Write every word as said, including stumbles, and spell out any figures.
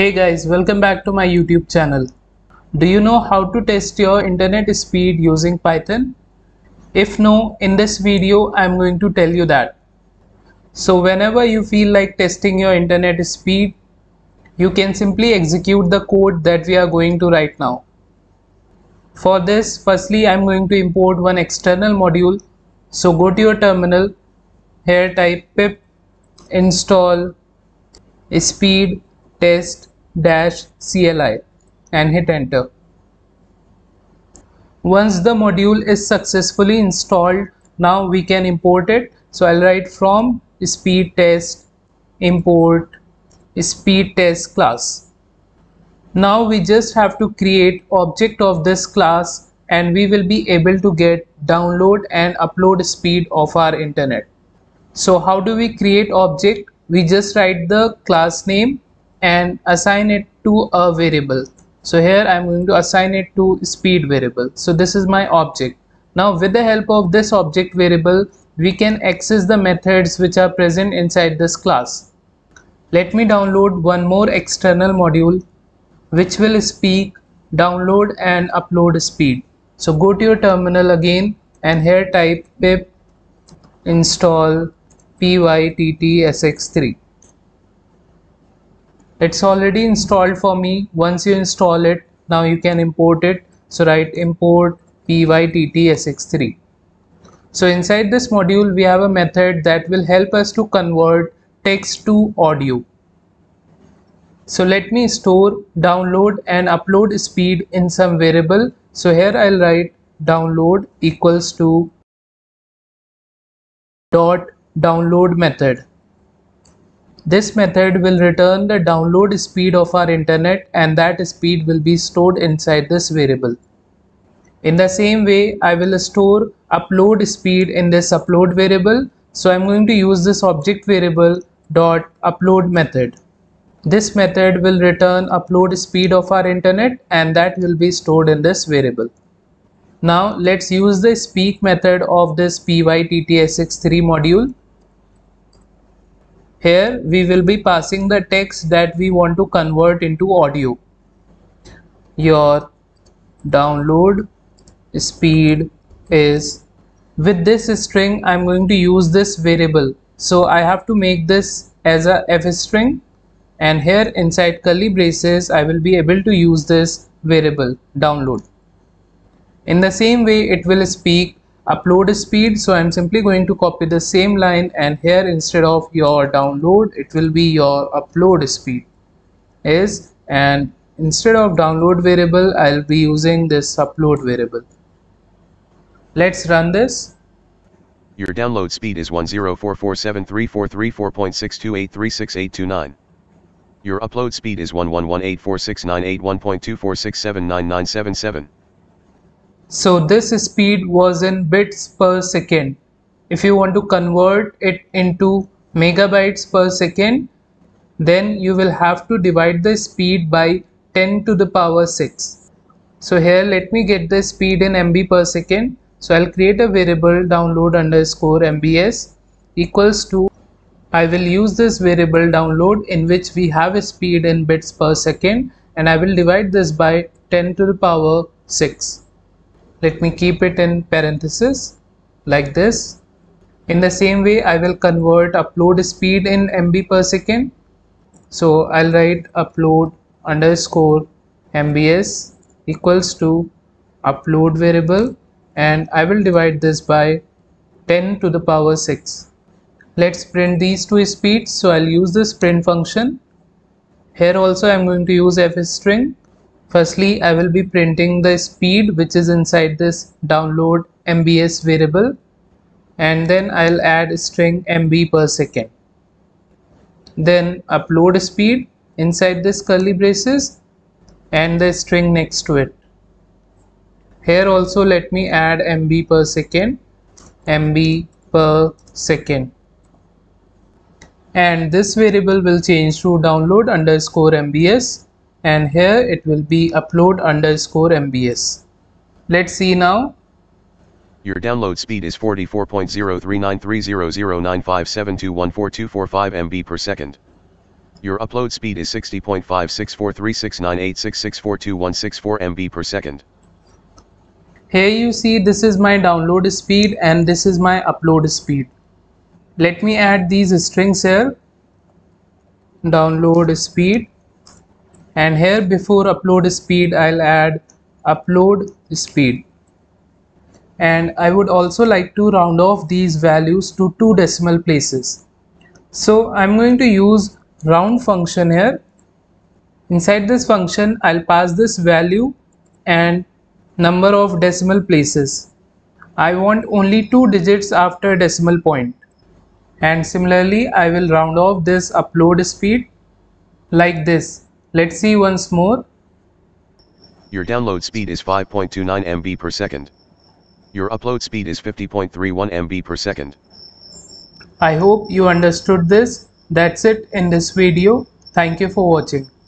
Hey guys, welcome back to my YouTube channel. Do you know how to test your internet speed using Python? If no, in this video I'm going to tell you that. So whenever you feel like testing your internet speed, you can simply execute the code that we are going to write now. For this, firstly I'm going to import one external module. So go to your terminal, here type pip install speed test dash cli and hit enter. Once the module is successfully installed, now we can import it. So I'll write from speed test import speed test class. Now we just have to create object of this class and we will be able to get download and upload speed of our internet. So how do we create object? We just write the class name and assign it to a variable. So here I'm going to assign it to speed variable. So this is my object. Now with the help of this object variable, we can access the methods which are present inside this class. Let me download one more external module which will speak download and upload speed. So go to your terminal again and here type pip install pyttsx three. It's already installed for me. Once you install it, now you can import it. So write import pyttsx three. So inside this module we have a method that will help us to convert text to audio. So let me store download and upload speed in some variable. So here I'll write download equals to dot download method. This method will return the download speed of our internet and that speed will be stored inside this variable. In the same way, I will store upload speed in this upload variable. So I'm going to use this object variable dot upload method. This method will return upload speed of our internet and that will be stored in this variable. Now let's use the speak method of this pyttsx three module. Here we will be passing the text that we want to convert into audio. Your download speed is, with this string I'm going to use this variable. So I have to make this as a f string and here inside curly braces I will be able to use this variable download. In the same way it will speak upload speed. So I'm simply going to copy the same line and here instead of your download it will be your upload speed is, and instead of download variable I'll be using this upload variable. Let's run this. Your download speed is one zero four four seven three four three four point six two eight three six eight two nine. Your upload speed is one one one eight four six nine eight one point two four six seven nine nine seven seven. So this speed was in bits per second. If you want to convert it into megabytes per second, then you will have to divide the speed by ten to the power six. So here let me get the speed in M B per second. So I'll create a variable download underscore M B S equals to, I will use this variable download in which we have a speed in bits per second and I will divide this by ten to the power six. Let me keep it in parentheses like this. In the same way I will convert upload speed in M B per second. So I'll write upload underscore M B S equals to upload variable and I will divide this by ten to the power six. Let's print these two speeds. So I'll use this print function. Here also I'm going to use f string. Firstly, I will be printing the speed which is inside this download M B S variable and then I'll add string M B per second. Then upload speed inside this curly braces and the string next to it. Here also let me add M B per second, M B per second. And this variable will change to download underscore M B S. And here it will be upload underscore M B S. Let's see now. Your download speed is forty-four point zero three nine three zero zero nine five seven two one four two four five M B per second. Your upload speed is sixty point five six four three six nine eight six six four two one six four M B per second. Here you see this is my download speed and this is my upload speed. Let me add these strings here. Download speed, and here before upload speed I'll add upload speed. And I would also like to round off these values to two decimal places. So I'm going to use round function here. Inside this function I'll pass this value and number of decimal places. I want only two digits after decimal point. And similarly I will round off this upload speed like this. Let's see once more. Your download speed is five point two nine M B per second. Your upload speed is fifty point three one M B per second. I hope you understood this. That's it in this video. Thank you for watching.